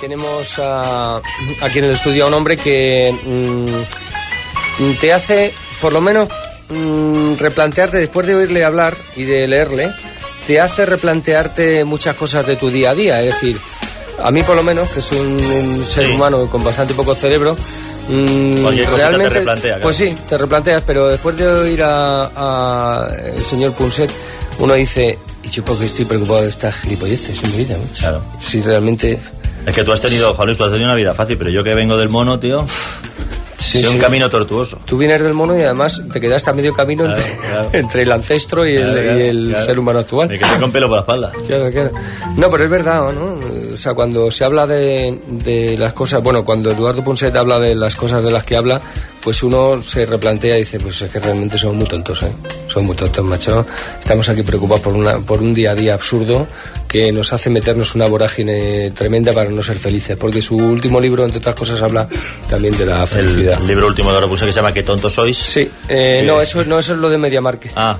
Tenemos aquí en el estudio a un hombre que te hace, por lo menos, replantearte, después de oírle hablar y de leerle, te hace replantearte muchas cosas de tu día a día. Es decir, a mí por lo menos, que soy un ser humano con bastante poco cerebro, realmente te replantea, claro. Pues sí, te replanteas, pero después de oír al señor Punset, uno dice, y yo porque estoy preocupado de estas gilipolleces en mi vida, ¿no? Claro. Si realmente... Es que tú has tenido, Juan Luis, tú has tenido una vida fácil, pero yo que vengo del mono, tío... Sí, es un camino tortuoso. Tú vienes del mono y además te quedaste a medio camino, claro, entre el ancestro y el ser humano actual. El que te con pelo por la espalda. Claro. No, pero es verdad, ¿no? O sea, cuando se habla de las cosas... Bueno, cuando Eduardo Punset habla de las cosas de las que habla, pues uno se replantea y dice, pues es que realmente somos muy tontos, ¿eh? Somos muy tontos, macho. Estamos aquí preocupados por un día a día absurdo que nos hace meternos una vorágine tremenda para no ser felices. Porque su último libro, entre otras cosas, habla también de la felicidad. El libro último de la que se llama ¿Qué tontos sois? Sí, sí. No, eso es lo de Media Markt. Esa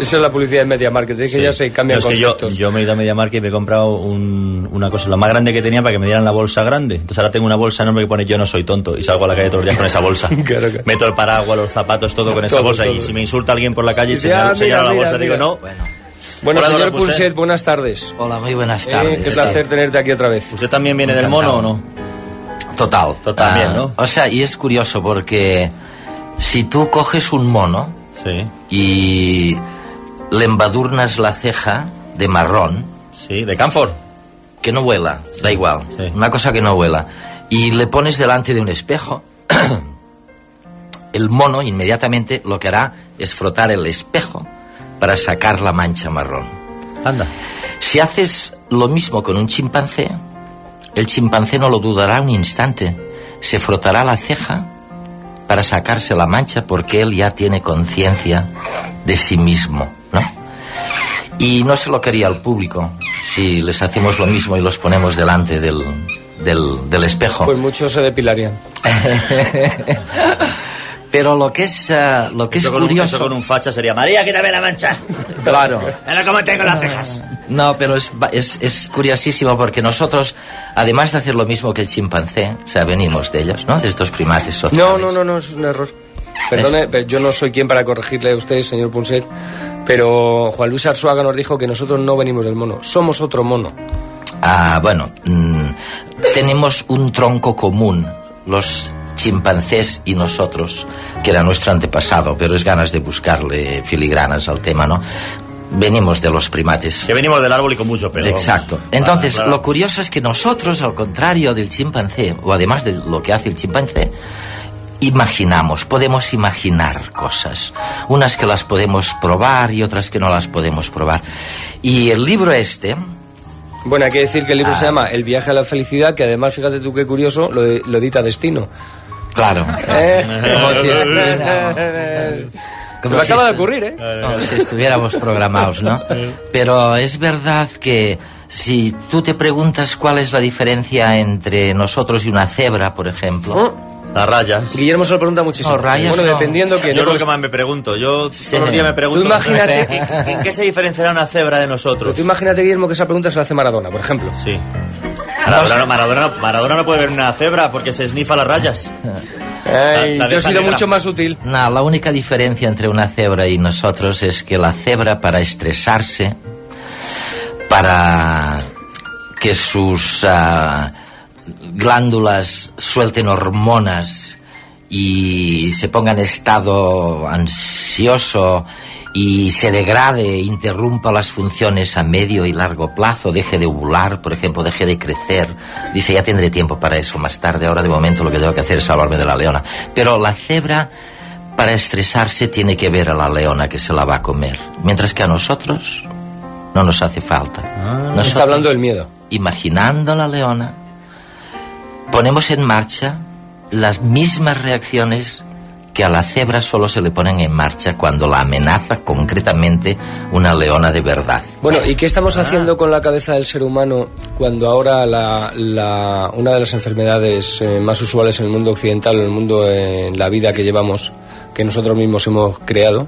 es la publicidad de Media Markt. Es que ya se cambian conceptos. Yo me he ido a Media Markt y me he comprado una cosa, lo más grande que tenía, para que me dieran la bolsa grande. Entonces ahora tengo una bolsa enorme que pone yo no soy tonto y salgo a la calle todos los días con esa bolsa. Claro. Meto el paraguas, los zapatos, todo con esa bolsa. Todo. Y si me insulta alguien por la calle y señala la bolsa, digo no. Bueno, hola, señor Punset, buenas tardes. Hola, muy buenas tardes. Qué placer tenerte aquí otra vez. ¿Usted también viene del mono o no? Total, bien, ¿no? O sea, y es curioso porque si tú coges un mono y le embadurnas la ceja de marrón... Sí, de camphor. Que no vuela, da igual, una cosa que no vuela. Y le pones delante de un espejo, el mono inmediatamente lo que hará es frotar el espejo para sacar la mancha marrón. Anda. Si haces lo mismo con un chimpancé... El chimpancé no lo dudará un instante. Se frotará la ceja para sacarse la mancha porque él ya tiene conciencia de sí mismo, ¿no? Y no se lo quería al público si les hacemos lo mismo y los ponemos delante del espejo. Pues muchos se depilarían. Pero lo que es curioso... Eso con un facha sería, María, quítame la mancha. Claro. Mira cómo tengo las cejas. No, pero es curiosísimo porque nosotros, además de hacer lo mismo que el chimpancé, o sea, venimos de ellos, ¿no? De estos primates sociales. No, es un error. Perdone, pero yo no soy quien para corregirle a usted, señor Punset, pero Juan Luis Arsuaga nos dijo que nosotros no venimos del mono, somos otro mono. Bueno, tenemos un tronco común, los chimpancés y nosotros, que era nuestro antepasado, pero es ganas de buscarle filigranas al tema, ¿no? Venimos de los primates. Que venimos del árbol y con mucho pelo. Exacto. Entonces, claro. Lo curioso es que nosotros, al contrario del chimpancé, o además de lo que hace el chimpancé, podemos imaginar cosas. Unas que las podemos probar y otras que no las podemos probar. Y el libro este... Bueno, hay que decir que el libro se llama El viaje a la felicidad, que además, fíjate tú qué curioso, lo edita Destino. Claro. Como si se me acaba de ocurrir, ¿eh? Como si estuviéramos programados, ¿no? Pero es verdad que si tú te preguntas cuál es la diferencia entre nosotros y una cebra, por ejemplo... Las rayas. Guillermo se lo pregunta muchísimo. No, rayas, bueno, dependiendo que... Yo lo que más me pregunto. Yo todos los días me pregunto... Imagínate... ¿En qué se diferenciará una cebra de nosotros? Pero tú imagínate, Guillermo, que esa pregunta se la hace Maradona, por ejemplo. Sí. Maradona no puede ver una cebra porque se esnifa las rayas. Yo he sido mucho más sutil. No, la única diferencia entre una cebra y nosotros es que la cebra, para estresarse, para que sus glándulas suelten hormonas y se ponga en estado ansioso y se degrade, interrumpa las funciones a medio y largo plazo, deje de ovular, por ejemplo, deje de crecer. Dice, ya tendré tiempo para eso más tarde, ahora de momento lo que tengo que hacer es salvarme de la leona. Pero la cebra, para estresarse, tiene que ver a la leona que se la va a comer. Mientras que a nosotros no nos hace falta. Nosotros, está hablando del miedo. Imaginando a la leona, ponemos en marcha las mismas reacciones que a la cebra solo se le ponen en marcha cuando la amenaza concretamente una leona de verdad. Bueno, ¿y qué estamos haciendo con la cabeza del ser humano cuando ahora una de las enfermedades más usuales en el mundo occidental, en el mundo, en la vida que llevamos, que nosotros mismos hemos creado,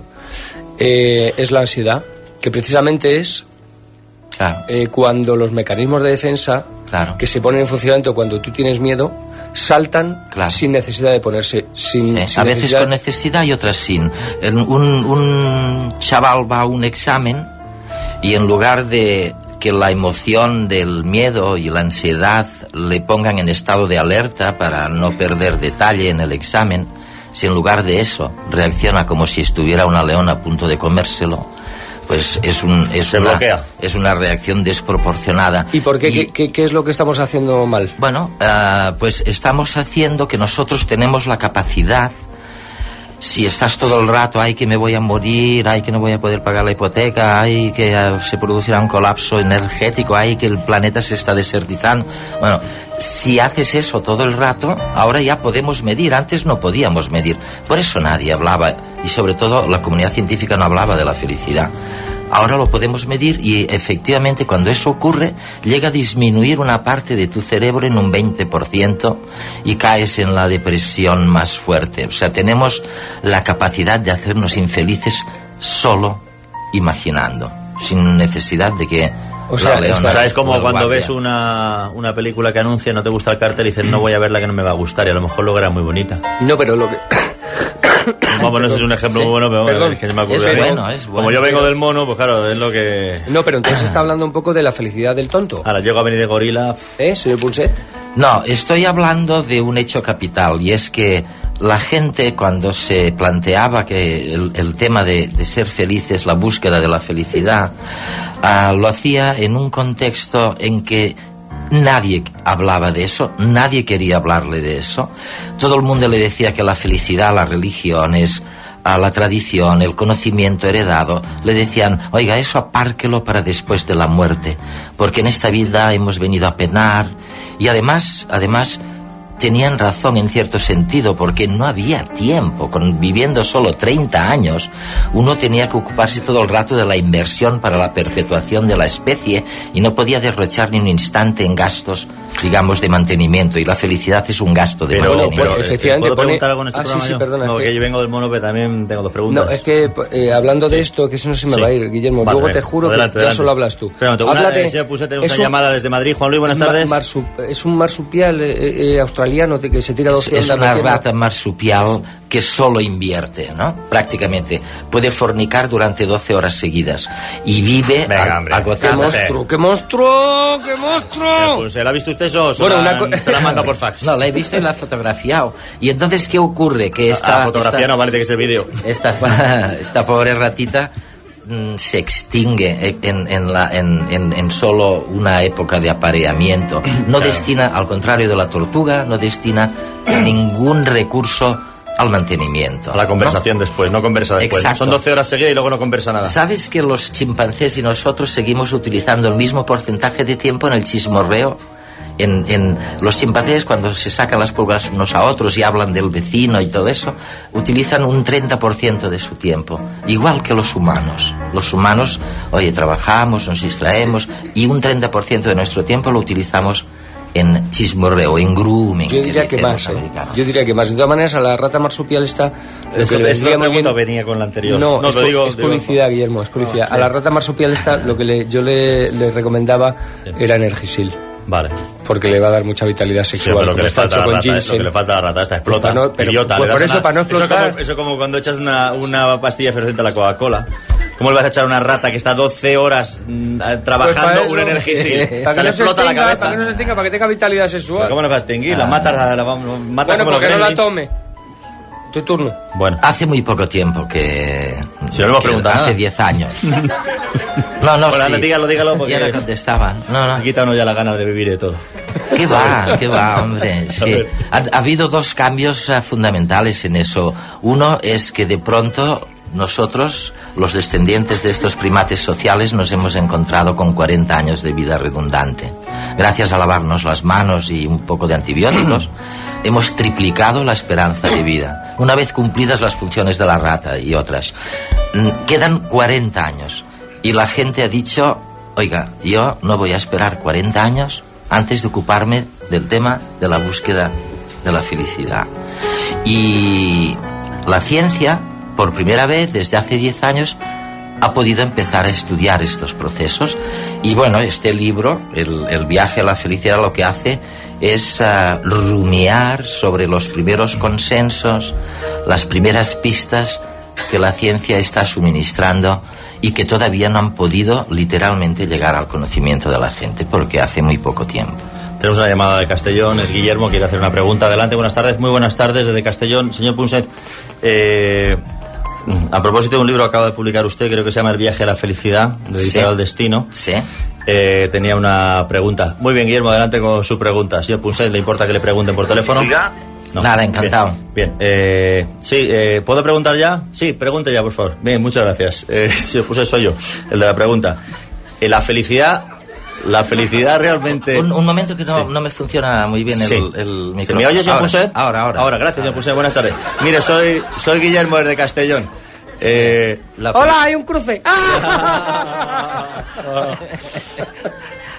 es la ansiedad, que precisamente es cuando los mecanismos de defensa claro, que se ponen en funcionamiento cuando tú tienes miedo, saltan, claro, sin necesidad de ponerse, sin a veces necesidad, con necesidad y otras sin. Un chaval va a un examen y en lugar de que la emoción del miedo y la ansiedad le pongan en estado de alerta para no perder detalle en el examen, si en lugar de eso reacciona como si estuviera una leona a punto de comérselo, pues es una reacción desproporcionada. ¿Y por qué? Y, ¿qué es lo que estamos haciendo mal? Bueno, pues estamos haciendo que nosotros tenemos la capacidad, si estás todo el rato, ay, que me voy a morir, ay, que no voy a poder pagar la hipoteca, ay, que se producirá un colapso energético, ay, que el planeta se está desertizando. Bueno, si haces eso todo el rato, ahora ya podemos medir, antes no podíamos medir. Por eso nadie hablaba, y sobre todo la comunidad científica no hablaba de la felicidad. Ahora lo podemos medir y efectivamente cuando eso ocurre llega a disminuir una parte de tu cerebro en un 20% y caes en la depresión más fuerte. O sea, tenemos la capacidad de hacernos infelices solo imaginando, sin necesidad de que... O sea, es como cuando ves una película que anuncia, no te gusta el cartel y dices, no voy a verla que no me va a gustar, y a lo mejor luego era muy bonita. No, pero lo que... Bueno, ese es un ejemplo muy bueno, pero perdón, es que me ocurre, es bueno, es bueno. Como yo vengo del mono, pues claro, es lo que... No, pero entonces está hablando un poco de la felicidad del tonto. Ahora, llego a venir de gorila... señor Punset? No, estoy hablando de un hecho capital, y es que la gente cuando se planteaba que el tema de ser felices, la búsqueda de la felicidad, lo hacía en un contexto en que nadie hablaba de eso, nadie quería hablarle de eso. Todo el mundo le decía que la felicidad, las religiones, la tradición, el conocimiento heredado, le decían, oiga, eso apárquelo para después de la muerte, porque en esta vida hemos venido a penar. Y además tenían razón en cierto sentido, porque no había tiempo. Viviendo solo 30 años, uno tenía que ocuparse todo el rato de la inversión para la perpetuación de la especie y no podía derrochar ni un instante en gastos, digamos, de mantenimiento, y la felicidad es un gasto de mantenimiento. Pero efectivamente, ¿puedo preguntar algo en este programa? Sí, perdona. No, que yo vengo del mono, pero también tengo dos preguntas. No, es que hablando de esto, que eso no se me va a ir, Guillermo. Vale, luego te juro adelante, que ya solo hablas tú. Pero tenemos una llamada desde Madrid. Juan Luis, buenas tardes. Es un marsupial australiano que se tira 200. Es una rata marsupial que solo invierte, ¿no? Prácticamente. Puede fornicar durante 12 horas seguidas y vive agotada. ¡Qué monstruo! Pues, ¿la ha visto usted? Se la manda por fax. No, la he visto y la he fotografiado. Y entonces, ¿qué ocurre? Que esta... La fotografía no vale, tiene que ser vídeo. Esta pobre ratita se extingue en solo una época de apareamiento. No destina, al contrario de la tortuga, no destina ningún recurso al mantenimiento. A la conversación, ¿no? Después, no conversa después. Exacto. Son 12 horas seguidas y luego no conversa nada. ¿Sabes que los chimpancés y nosotros seguimos utilizando el mismo porcentaje de tiempo en el chismorreo? En los chimpancés, cuando se sacan las pulgas unos a otros y hablan del vecino y todo eso, utilizan un 30% de su tiempo, igual que los humanos. Los humanos, oye, trabajamos, nos distraemos y un 30% de nuestro tiempo lo utilizamos en chismorreo, en grooming. Yo diría que más, yo diría que más. De todas maneras, a la rata marsupial esta... venía con la anterior. No, publicidad, Guillermo, es publicidad. A la rata marsupial esta lo que yo le recomendaba era Energysil. Vale. Porque le va a dar mucha vitalidad sexual. Sí, lo que le falta a la rata, a la rata esta explota. No, pero, idiota, pues por eso, para no explotar. Eso como cuando echas una pastilla efervescente a la Coca-Cola. ¿Cómo le vas a echar a una rata que está 12 horas trabajando pues un Energysil? Para que le explota la cabeza. Para que no se extinga, para que tenga vitalidad sexual. ¿Pero cómo la vas a extinguir? La matas, bueno, como porque no la tome. Tu turno. Bueno. Hace muy poco tiempo que... Si no lo hemos preguntado. Hace 10 años. No, bueno, sí. Anda, dígalo porque ya lo contestaban. No. Quita uno ya la gana de vivir de todo. ¿Qué va, hombre? Sí. Ha habido dos cambios fundamentales en eso. Uno es que de pronto nosotros, los descendientes de estos primates sociales, nos hemos encontrado con 40 años de vida redundante. Gracias a lavarnos las manos y un poco de antibióticos, hemos triplicado la esperanza de vida. Una vez cumplidas las funciones de la rata y otras, quedan 40 años. Y la gente ha dicho, oiga, yo no voy a esperar 40 años antes de ocuparme del tema de la búsqueda de la felicidad. Y la ciencia, por primera vez desde hace 10 años, ha podido empezar a estudiar estos procesos. Y bueno, este libro, el viaje a la felicidad, lo que hace es rumiar sobre los primeros consensos, las primeras pistas que la ciencia está suministrando y que todavía no han podido literalmente llegar al conocimiento de la gente, porque hace muy poco tiempo. Tenemos una llamada de Castellón, es Guillermo, quiere hacer una pregunta. Adelante, buenas tardes. Muy buenas tardes desde Castellón. Señor Punset, a propósito de un libro que acaba de publicar usted, creo que se llama El viaje a la felicidad, de editorial Destino. Sí. Tenía una pregunta. Muy bien, Guillermo, adelante con su pregunta. Señor Punset, ¿le importa que le pregunten por teléfono? No. Nada, encantado. Bien. ¿Puedo preguntar ya? Sí, pregunte ya, por favor. Bien, muchas gracias. Señor Punset, soy yo, el de la pregunta. La felicidad realmente... Un momento que no me funciona muy bien el micrófono. ¿Me oye, señor Punset? Ahora, gracias, señor Punset. Buenas tardes. Mire, soy Guillermo de Castellón. Hola, hay un cruce.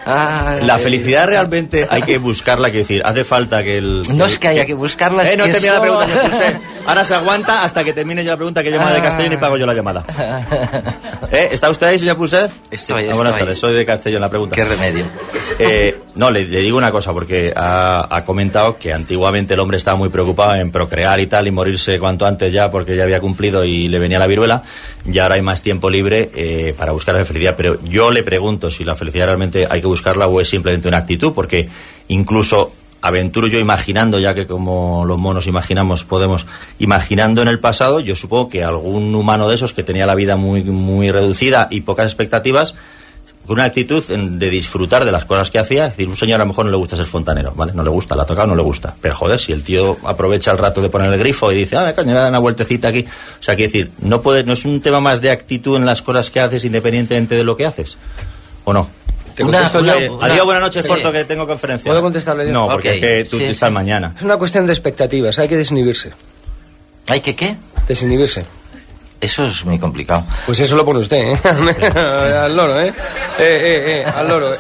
La felicidad realmente hay que buscarla, quiero decir, hace falta que el... No es que haya que buscarla, es que termina la pregunta, Punset. Ahora se aguanta hasta que termine yo la pregunta, que llama de Castellón y pago yo la llamada. ¿Está usted ahí, señor Punset? Buenas tardes, soy de Castellón, la pregunta. ¿Qué remedio? No, le digo una cosa, porque ha comentado que antiguamente el hombre estaba muy preocupado en procrear y tal, y morirse cuanto antes ya, porque ya había cumplido y le venía la viruela, y ahora hay más tiempo libre para buscar la felicidad. Pero yo le pregunto si la felicidad realmente hay que buscarla o es simplemente una actitud, porque incluso aventuro yo imaginando, ya que como los monos imaginamos, podemos, imaginando en el pasado, yo supongo que algún humano de esos que tenía la vida muy, muy reducida y pocas expectativas, con una actitud de disfrutar de las cosas que hacía, es decir, un señor a lo mejor no le gusta ser fontanero, ¿vale? No le gusta, la ha tocado, no le gusta, pero joder, si el tío aprovecha el rato de poner el grifo y dice, coño, voy a dar una vueltecita aquí, o sea, quiero decir, no es un tema más de actitud en las cosas que haces independientemente de lo que haces, ¿o no? Adiós, buenas noches, corto, que tengo conferencia. ¿Puedo contestarle yo? No, porque es que tú estás mañana. Es una cuestión de expectativas, hay que desinhibirse. ¿Hay que qué? Desinhibirse. Eso es muy complicado. Pues eso lo pone usted, al loro, al loro.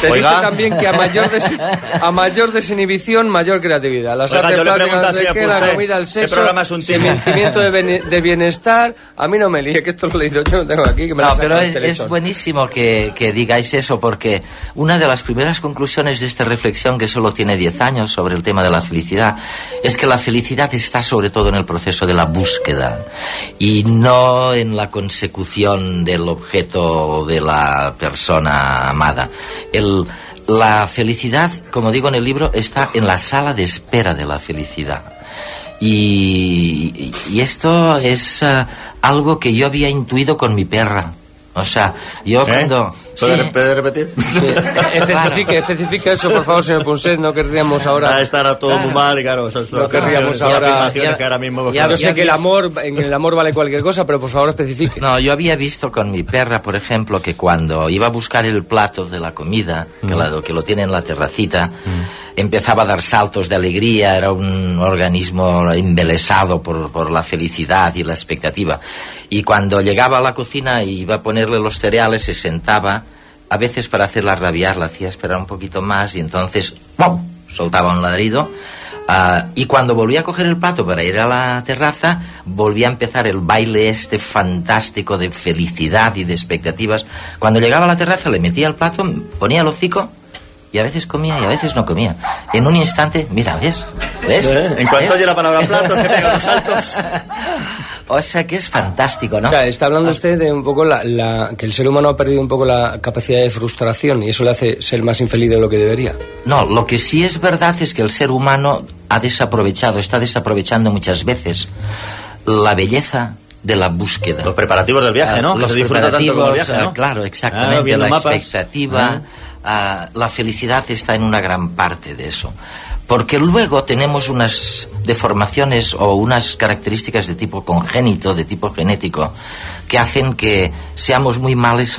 Se dice también que a mayor desinhibición, mayor creatividad. Las artes plásticas, la comida, el sexo, el sentimiento de bienestar. A mí no me líe, que esto lo he leído, yo no tengo aquí. Que me pero es buenísimo que digáis eso, porque una de las primeras conclusiones de esta reflexión, que solo tiene 10 años, sobre el tema de la felicidad, es que la felicidad está sobre todo en el proceso de la búsqueda y no en la consecución del objeto de la persona amada. La felicidad, como digo en el libro, está en la sala de espera de la felicidad. Y esto es algo que yo había intuido con mi perra. O sea, yo cuando... ¿Puede repetir? Sí. Especifica eso, por favor, señor Punset. No querríamos ahora... estará todo muy mal, y claro. No querríamos ahora... Yo sé que el amor vale cualquier cosa, pero por favor especifique. No, yo había visto con mi perra, por ejemplo, que cuando iba a buscar el plato de la comida, que lo tiene en la terracita, empezaba a dar saltos de alegría, era un organismo embelesado por la felicidad y la expectativa. Y cuando llegaba a la cocina y iba a ponerle los cereales, se sentaba, a veces para hacerla rabiar, la hacía esperar un poquito más y entonces ¡pum!, soltaba un ladrido. Y cuando volvía a coger el plato para ir a la terraza, volvía a empezar el baile este fantástico de felicidad y de expectativas. Cuando llegaba a la terraza, le metía el plato, ponía el hocico, y a veces comía y a veces no comía. En un instante, mira, ¿ves? En cuanto oye la palabra plato, se pega los saltos. O sea, que es fantástico, ¿no? O sea, está hablando usted de un poco que el ser humano ha perdido un poco la capacidad de frustración, y eso le hace ser más infeliz de lo que debería. No, lo que sí es verdad es que el ser humano está desaprovechando muchas veces la belleza de la búsqueda. Los preparativos del viaje, ¿no? Los que se disfruta tanto como el viaje, ¿no? Claro, exactamente, la mapas. Expectativa... la felicidad está en una gran parte de eso, porque luego tenemos unas deformaciones o unas características de tipo congénito, de tipo genético, que hacen que seamos muy malos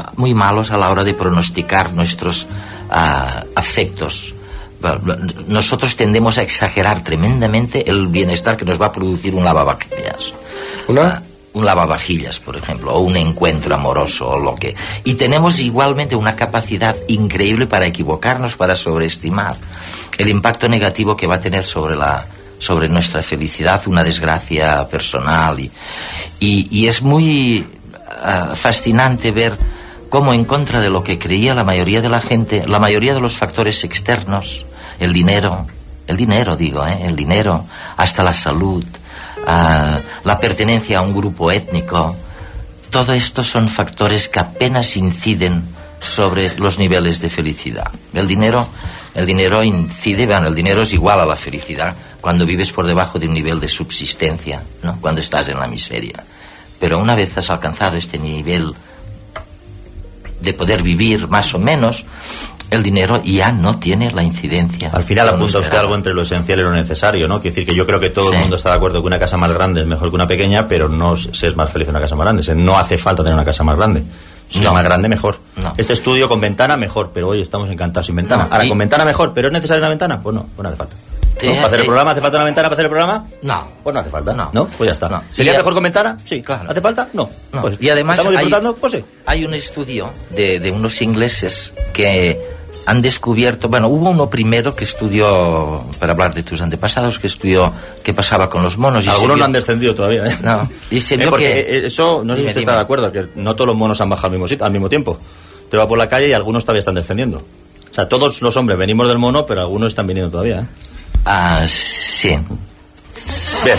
a la hora de pronosticar nuestros afectos. Nosotros tendemos a exagerar tremendamente el bienestar que nos va a producir un lavavajillas. Un lavavajillas, por ejemplo, o un encuentro amoroso, o lo que... Y tenemos igualmente una capacidad increíble para equivocarnos, para sobreestimar el impacto negativo que va a tener sobre nuestra felicidad una desgracia personal. Y es muy... fascinante ver cómo, en contra de lo que creía la mayoría de la gente, la mayoría de los factores externos, el dinero, hasta la salud, la pertenencia a un grupo étnico, todo esto son factores que apenas inciden sobre los niveles de felicidad. El dinero incide, bueno, el dinero es igual a la felicidad cuando vives por debajo de un nivel de subsistencia, ¿no? Cuando estás en la miseria. Pero una vez has alcanzado este nivel de poder vivir más o menos, el dinero ya no tiene la incidencia. Al final apunta usted algo entre lo esencial y lo necesario, ¿no? Quiere decir que yo creo que todo el mundo está de acuerdo que una casa más grande es mejor que una pequeña, pero no se es más feliz en una casa más grande. No hace falta tener una casa más grande. Si es más grande, mejor. No. Este estudio con ventana, mejor, pero hoy estamos encantados sin ventana. No, ahora con ventana, mejor, pero ¿es necesaria una ventana? Pues no, pues no hace falta. ¿No? ¿Para hacer el programa hace falta una ventana para hacer el programa? No. Pues no hace falta. No. Pues ya está. No. ¿Sería mejor con ventana? Sí, claro. ¿Hace falta? No. Pues, y además ¿estamos disfrutando? Pues sí. Hay un estudio de unos ingleses que han descubierto... Bueno, hubo uno primero que estudió, para hablar de tus antepasados, que estudió qué pasaba con los monos. Algunos no han descendido todavía, ¿eh? No. Y se vio que... Eso, no sé si usted está de acuerdo, que no todos los monos han bajado al mismo tiempo. Te va por la calle y algunos todavía están descendiendo. O sea, todos los hombres venimos del mono, pero algunos están viniendo todavía, ¿eh? Ah, sí. Bien,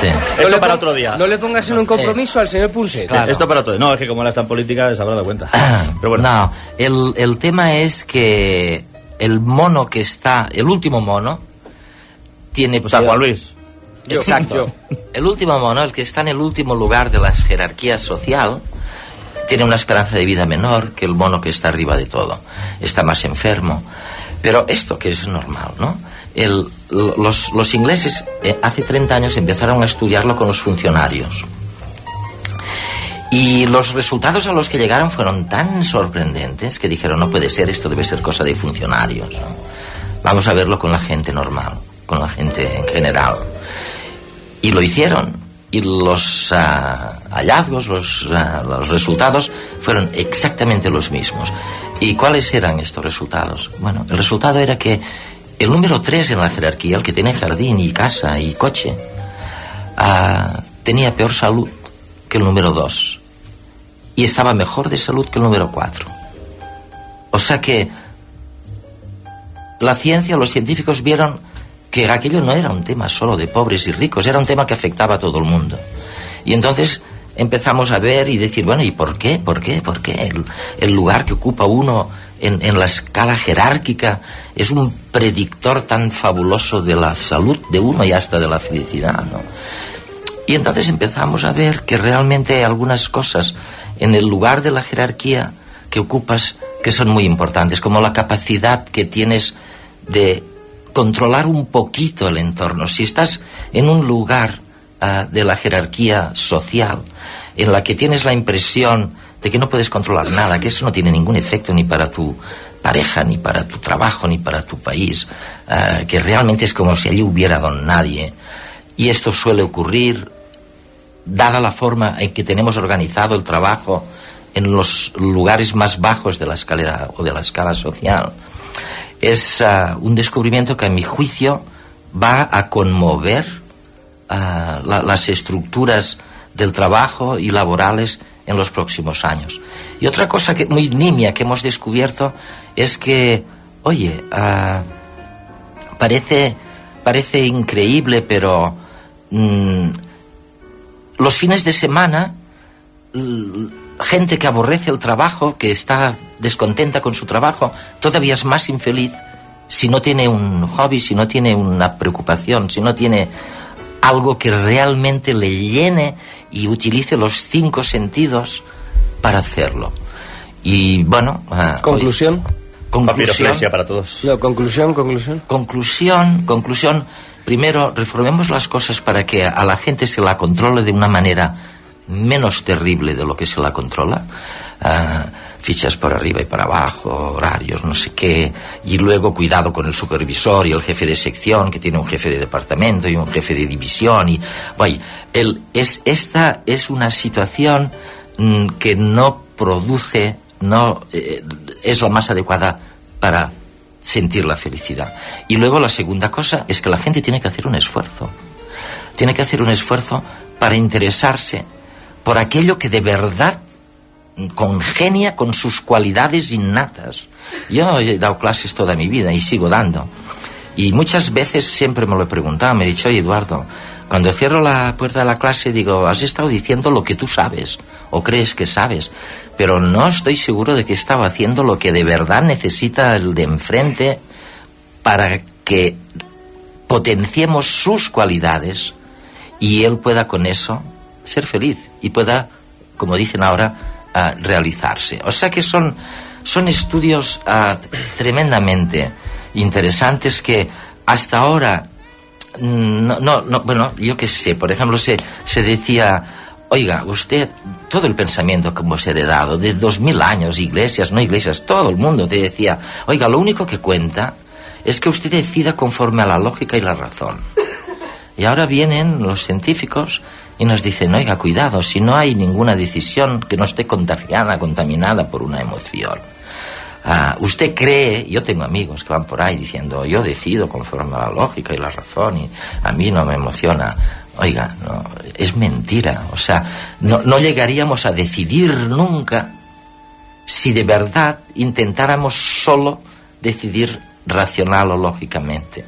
sí. Esto para otro día. No le pongas en un compromiso al señor Punset. Claro. Esto para otro día. No, es que como él está en política, se habrá dado cuenta. Pero bueno. No, el tema es que el mono que está, el último mono, tiene... Pues peor... Juan Luis. Exacto. El último mono, el que está en el último lugar de las jerarquías social, tiene una esperanza de vida menor que el mono que está arriba de todo. Está más enfermo. Pero esto que es normal, ¿no? Los ingleses hace 30 años empezaron a estudiarlo con los funcionarios, y los resultados a los que llegaron fueron tan sorprendentes que dijeron: no puede ser, esto debe ser cosa de funcionarios, ¿no? Vamos a verlo con la gente normal, con la gente en general. Y lo hicieron, y los hallazgos, los resultados fueron exactamente los mismos. ¿Y cuáles eran estos resultados? Bueno, el resultado era que el número 3 en la jerarquía, el que tiene jardín y casa y coche, tenía peor salud que el número 2. Y estaba mejor de salud que el número 4. O sea que la ciencia, los científicos vieron que aquello no era un tema solo de pobres y ricos, era un tema que afectaba a todo el mundo. Y entonces empezamos a ver y decir, bueno, ¿y por qué? ¿Por qué? El lugar que ocupa uno en la escala jerárquica es un predictor tan fabuloso de la salud de uno y hasta de la felicidad, ¿no? Y entonces empezamos a ver que realmente hay algunas cosas en el lugar de la jerarquía que ocupas que son muy importantes, como la capacidad que tienes de controlar un poquito el entorno. Si estás en un lugar de la jerarquía social en la que tienes la impresión de que no puedes controlar nada, que eso no tiene ningún efecto ni para tu pareja, ni para tu trabajo, ni para tu país, que realmente es como si allí hubiera don nadie. Y esto suele ocurrir, dada la forma en que tenemos organizado el trabajo en los lugares más bajos de la escalera o de la escala social. Es un descubrimiento que, a mi juicio, va a conmover las estructuras del trabajo y laborales en los próximos años. Y otra cosa que muy nimia que hemos descubierto es que, oye, parece increíble, pero los fines de semana, gente que aborrece el trabajo, que está descontenta con su trabajo, todavía es más infeliz si no tiene un hobby, si no tiene una preocupación, si no tiene algo que realmente le llene y utilice los 5 sentidos para hacerlo. Y bueno... Conclusión para todos. No, conclusión. Primero, reformemos las cosas para que a la gente se la controle de una manera menos terrible de lo que se la controla. Fichas por arriba y para abajo, horarios, no sé qué, y luego cuidado con el supervisor y el jefe de sección, que tiene un jefe de departamento y un jefe de división. Y vaya, esta es una situación que no produce, es la más adecuada para sentir la felicidad. Y luego la segunda cosa es que la gente tiene que hacer un esfuerzo. Tiene que hacer un esfuerzo para interesarse por aquello que de verdad congenia con sus cualidades innatas. Yo he dado clases toda mi vida y sigo dando. Y muchas veces siempre me lo he preguntado, me he dicho, oye, Eduardo, cuando cierro la puerta de la clase digo, has estado diciendo lo que tú sabes o crees que sabes, pero no estoy seguro de que he estado haciendo lo que de verdad necesita el de enfrente para que potenciemos sus cualidades y él pueda con eso ser feliz y pueda, como dicen ahora, realizarse. O sea que son estudios tremendamente interesantes que hasta ahora no, bueno, yo qué sé, por ejemplo, se decía, oiga, usted, todo el pensamiento que hemos heredado de 2000 años, iglesias, no iglesias, todo el mundo te decía, oiga, lo único que cuenta es que usted decida conforme a la lógica y la razón. Y ahora vienen los científicos y nos dicen, oiga, cuidado, si no hay ninguna decisión que no esté contaminada por una emoción. Usted cree, yo tengo amigos que van por ahí diciendo, yo decido conforme a la lógica y la razón y a mí no me emociona. Oiga, no, es mentira. O sea, no llegaríamos a decidir nunca si de verdad intentáramos solo decidir racional o lógicamente.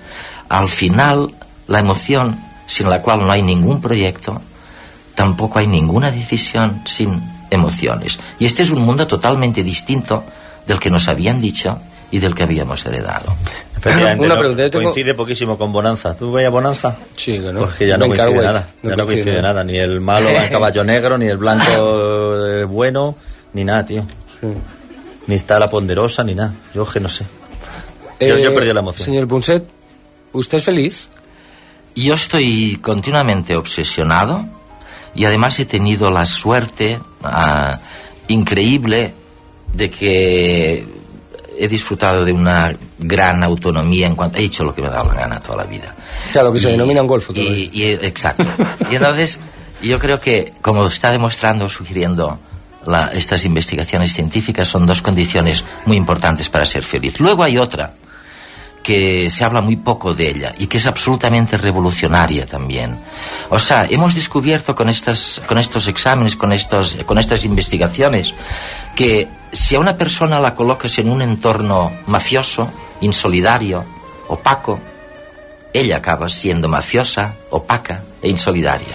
Al final, la emoción, sin la cual no hay ningún proyecto, tampoco hay ninguna decisión sin emociones. Y este es un mundo totalmente distinto del que nos habían dicho y del que habíamos heredado. Una pregunta, coincide poquísimo con Bonanza. ¿Tú veías Bonanza? Sí, claro. Pues que ya no coincide nada. Ya no coincide nada. Ni el malo va en caballo negro, ni el blanco bueno, ni nada, tío. Sí. Ni está la ponderosa, ni nada. Yo que no sé. Yo perdí la emoción. Señor Punset, ¿usted es feliz? Yo estoy continuamente obsesionado y además he tenido la suerte increíble de que he disfrutado de una gran autonomía en cuanto he hecho lo que me ha dado la gana toda la vida. O sea, lo que se denomina un golfo. Exacto. Y entonces yo creo que, como está demostrando, sugiriendo estas investigaciones científicas, son dos condiciones muy importantes para ser feliz. Luego hay otra que se habla muy poco de ella y que es absolutamente revolucionaria también. O sea, hemos descubierto con estos exámenes, con estas investigaciones, que si a una persona la colocas en un entorno mafioso, insolidario, opaco, ella acaba siendo mafiosa, opaca e insolidaria.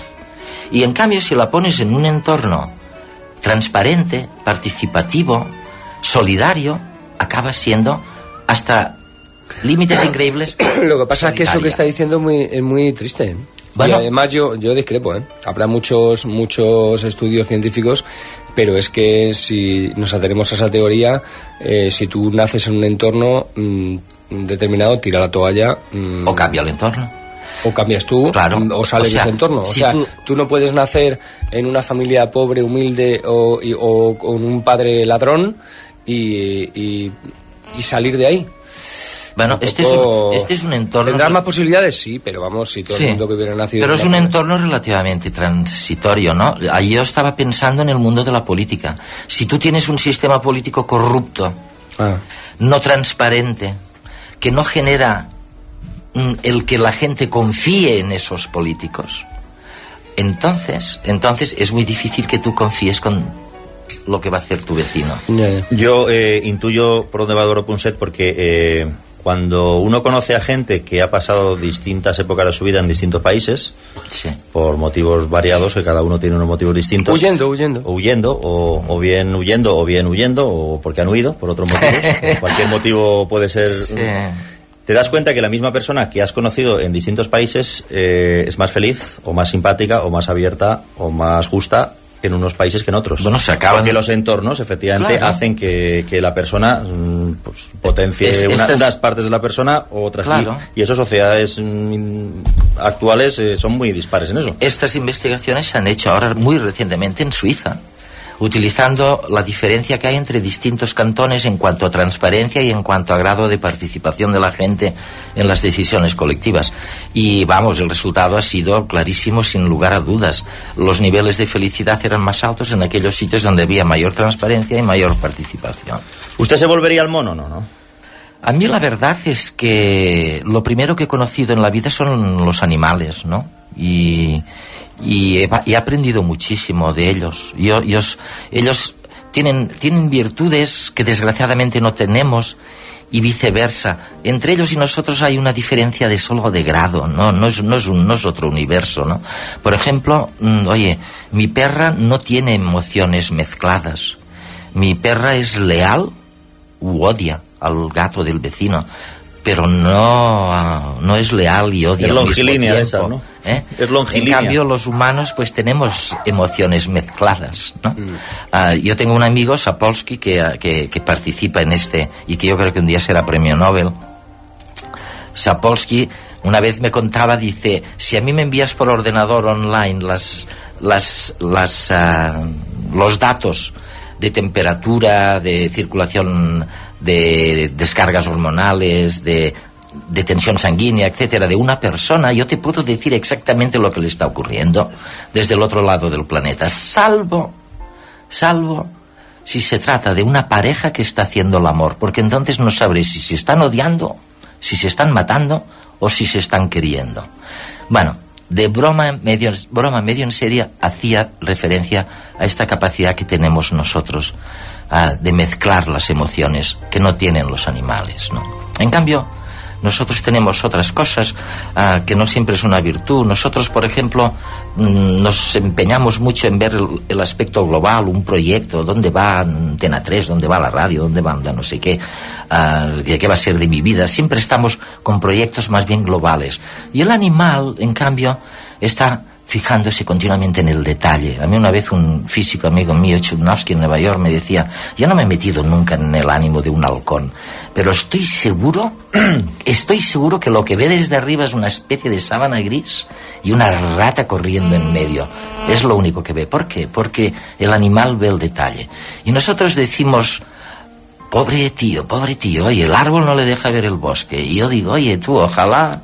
Y en cambio, si la pones en un entorno transparente, participativo, solidario, acaba siendo hasta límites increíbles. Lo que pasa es que eso que está diciendo es muy triste. Bueno, y además yo discrepo, Habrá muchos estudios científicos, pero es que si nos atenemos a esa teoría, si tú naces en un entorno determinado, tira la toalla. O cambia el entorno. O cambias tú, claro, o sales de ese entorno. Tú no puedes nacer en una familia pobre, humilde o con un padre ladrón y salir de ahí. Bueno, este es un entorno... ¿Tendrás más posibilidades? Sí, pero vamos, si todo el mundo que hubiera nacido... Pero es un entorno relativamente transitorio, ¿no? Yo estaba pensando en el mundo de la política. Si tú tienes un sistema político corrupto, no transparente, que no genera el que la gente confíe en esos políticos, entonces es muy difícil que tú confíes con lo que va a hacer tu vecino. Yo intuyo por dónde va Eduardo Punset, porque cuando uno conoce a gente que ha pasado distintas épocas de su vida en distintos países, por motivos variados, que cada uno tiene unos motivos distintos, huyendo, o porque han huido por otros motivos, cualquier motivo puede ser... Te das cuenta que la misma persona que has conocido en distintos países es más feliz, o más simpática, o más abierta, o más justa en unos países que en otros. Bueno, se acaban. Porque los entornos, efectivamente, claro, hacen que la persona pues, potencie unas partes de la persona u otras. Claro. Y esas sociedades actuales son muy dispares en eso. Estas investigaciones se han hecho ahora muy recientemente en Suiza, utilizando la diferencia que hay entre distintos cantones en cuanto a transparencia y en cuanto a grado de participación de la gente en las decisiones colectivas. Y vamos, el resultado ha sido clarísimo, sin lugar a dudas. Los niveles de felicidad eran más altos en aquellos sitios donde había mayor transparencia y mayor participación. ¿Usted se volvería al mono, no? A mí la verdad es que lo primero que he conocido en la vida son los animales, ¿no? Y he aprendido muchísimo de ellos. Ellos tienen virtudes que desgraciadamente no tenemos y viceversa. Entre ellos y nosotros hay una diferencia de solo de grado, ¿no? No es otro universo, ¿no? Por ejemplo, oye, mi perra no tiene emociones mezcladas. Mi perra es leal u odia al gato del vecino, pero no es leal y odia. Es longilínea esa, ¿no? ¿Eh? Es longilínea. En cambio, los humanos pues tenemos emociones mezcladas, ¿no? Yo tengo un amigo, Sapolsky, que participa en este y que yo creo que un día será premio Nobel. Sapolsky una vez me contaba, dice, si a mí me envías por ordenador online los datos de temperatura, de circulación, de descargas hormonales, de tensión sanguínea, etcétera, de una persona, yo te puedo decir exactamente lo que le está ocurriendo desde el otro lado del planeta, salvo si se trata de una pareja que está haciendo el amor, porque entonces no sabré si se están odiando, si se están matando o si se están queriendo. Bueno, de broma medio en serio hacía referencia a esta capacidad que tenemos nosotros de mezclar las emociones que no tienen los animales, ¿no? En cambio, nosotros tenemos otras cosas que no siempre es una virtud. Nosotros, por ejemplo, nos empeñamos mucho en ver el aspecto global, un proyecto, dónde va Antena 3, dónde va la radio, dónde va no sé qué, qué va a ser de mi vida. Siempre estamos con proyectos más bien globales. Y el animal, en cambio, está fijándose continuamente en el detalle. A mí una vez un físico amigo mío, Chudnovsky, en Nueva York, me decía, yo no me he metido nunca en el ánimo de un halcón, pero estoy seguro que lo que ve desde arriba es una especie de sábana gris y una rata corriendo en medio. Es lo único que ve. ¿Por qué? Porque el animal ve el detalle. Y nosotros decimos, pobre tío, oye, el árbol no le deja ver el bosque. Y yo digo, oye, tú, ojalá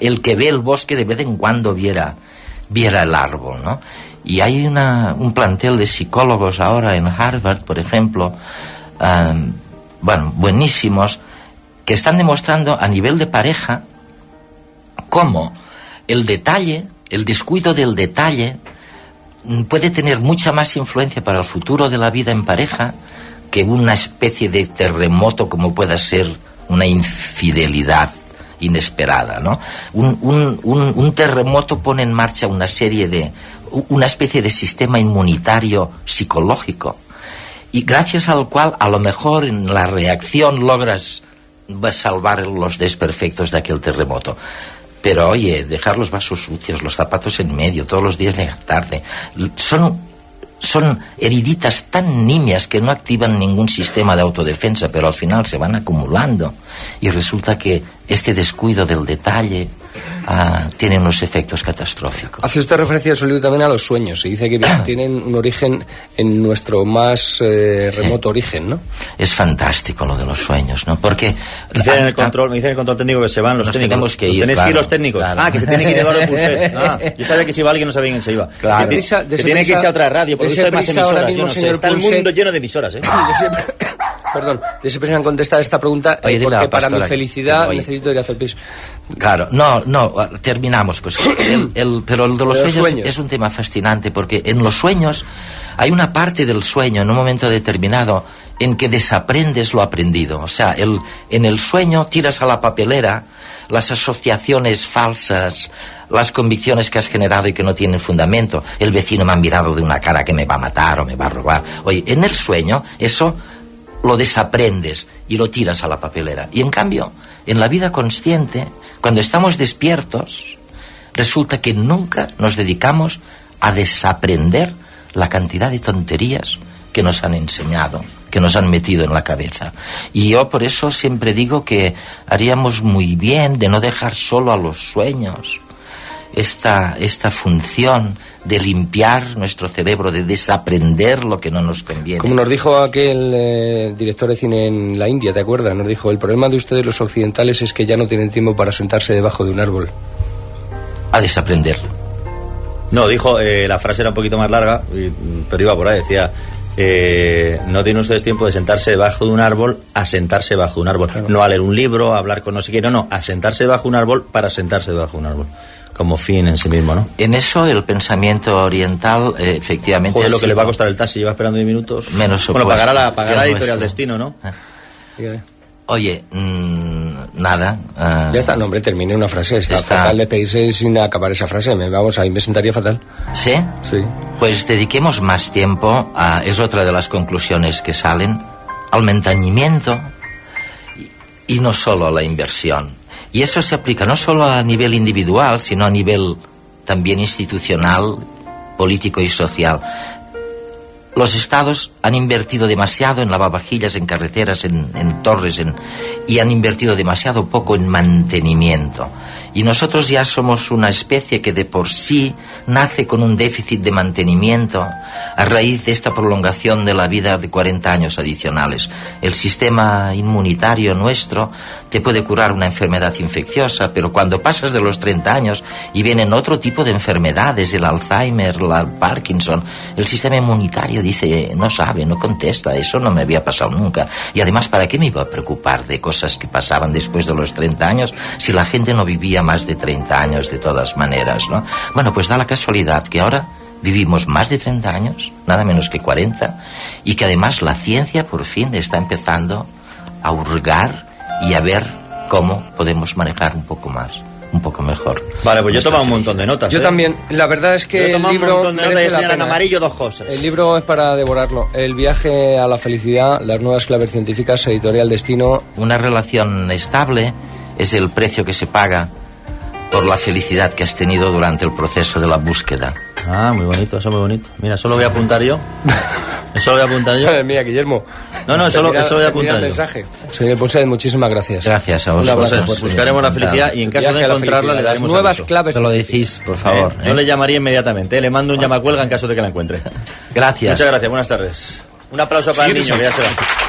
el que ve el bosque de vez en cuando viera el árbol, ¿no? Y hay un plantel de psicólogos ahora en Harvard, por ejemplo, buenísimos, que están demostrando a nivel de pareja cómo el detalle, el descuido del detalle, puede tener mucha más influencia para el futuro de la vida en pareja que una especie de terremoto como pueda ser una infidelidad inesperada, ¿no? Un terremoto pone en marcha una especie de sistema inmunitario psicológico, y gracias al cual a lo mejor en la reacción logras salvar los desperfectos de aquel terremoto. Pero oye, dejar los vasos sucios, los zapatos en medio, todos los días llegar tarde, son heriditas tan nimias que no activan ningún sistema de autodefensa, pero al final se van acumulando y resulta que este descuido del detalle tiene unos efectos catastróficos. Hace usted referencia en su libro también a los sueños. Se dice que tienen un origen en nuestro más remoto origen, ¿no? Es fantástico lo de los sueños, ¿no? Porque me dicen el control técnico que se van los técnicos. Tenemos que ir. ¿Tenéis que ir los técnicos? Claro. Que se tiene que ir Eduardo Punset. Yo sabía que se iba alguien, no sabía quién se iba. Claro. Que tiene que irse a otra radio, porque hay más emisoras. Mismo, no sé. Está el mundo lleno de emisoras, ¿eh? Perdón, les han contestado esta pregunta. Oye, porque para mi felicidad necesito ir a hacer pis. Claro, no, terminamos pues. Pero el de los sueños es un tema fascinante, porque en los sueños hay una parte del sueño en un momento determinado en que desaprendes lo aprendido. O sea, en el sueño tiras a la papelera las asociaciones falsas, las convicciones que has generado y que no tienen fundamento. El vecino me ha mirado de una cara que me va a matar o me va a robar. Oye, en el sueño eso lo desaprendes y lo tiras a la papelera. Y en cambio, en la vida consciente, cuando estamos despiertos, resulta que nunca nos dedicamos a desaprender la cantidad de tonterías que nos han enseñado, que nos han metido en la cabeza. Y yo por eso siempre digo que haríamos muy bien de no dejar solo a los sueños esta función de limpiar nuestro cerebro, de desaprender lo que no nos conviene. Como nos dijo aquel director de cine en la India, ¿te acuerdas? Nos dijo, el problema de ustedes los occidentales es que ya no tienen tiempo para sentarse debajo de un árbol. A desaprender. No, dijo, la frase era un poquito más larga, pero iba por ahí, decía, no tienen ustedes tiempo de sentarse debajo de un árbol, a sentarse bajo un árbol. Claro. No a leer un libro, a hablar con no sé qué, no, a sentarse bajo un árbol para sentarse debajo de un árbol. como fin en sí mismo, ¿no? En eso el pensamiento oriental efectivamente... Joder, lo que le va a costar el taxi, lleva esperando 10 minutos. Menos supuesto. Bueno, pagará editorial Destino, ¿no? Oye, nada... Ya está, no, hombre, terminé una frase. Está fatal despedirse sin acabar esa frase. Vamos, ahí me sentaría fatal. ¿Sí? Sí. Pues dediquemos más tiempo a... Es otra de las conclusiones que salen. Al mantenimiento y no solo a la inversión. Y eso se aplica no solo a nivel individual, sino a nivel también institucional, político y social. Los estados han invertido demasiado en lavavajillas, en carreteras, en torres, y han invertido demasiado poco en mantenimiento. Y nosotros ya somos una especie que de por sí nace con un déficit de mantenimiento a raíz de esta prolongación de la vida de 40 años adicionales. El sistema inmunitario nuestro te puede curar una enfermedad infecciosa, pero cuando pasas de los 30 años y vienen otro tipo de enfermedades, el Alzheimer, el Parkinson, el sistema inmunitario dice, no sabe, no contesta, eso no me había pasado nunca. Y además, ¿para qué me iba a preocupar de cosas que pasaban después de los 30 años si la gente no vivía más de 30 años de todas maneras, ¿no? Bueno, pues da la casualidad que ahora vivimos más de 30 años, nada menos que 40, y que además la ciencia por fin está empezando a hurgar y a ver cómo podemos manejar un poco más, un poco mejor. Vale, pues yo he tomado un montón de notas. Yo también, la verdad es que el libro merece la pena. Amarillo, dos cosas. El libro es para devorarlo. El viaje a la felicidad, las nuevas claves científicas, editorial Destino. Una relación estable es el precio que se paga por la felicidad que has tenido durante el proceso de la búsqueda. Ah, muy bonito, eso muy bonito. Mira, eso lo voy a apuntar yo. Eso lo voy a apuntar yo. Madre mía, Guillermo. No, eso lo voy a apuntar yo. Mensaje. Señor Punset, muchísimas gracias. Gracias a vosotros. Buscaremos la felicidad y en caso de encontrarla le daremos nuevas claves. Te lo decís, por favor. Yo le llamaría inmediatamente. Le mando un llamacuelga en caso de que la encuentre. Gracias. Muchas gracias, buenas tardes. Un aplauso para el niño, que ya se va.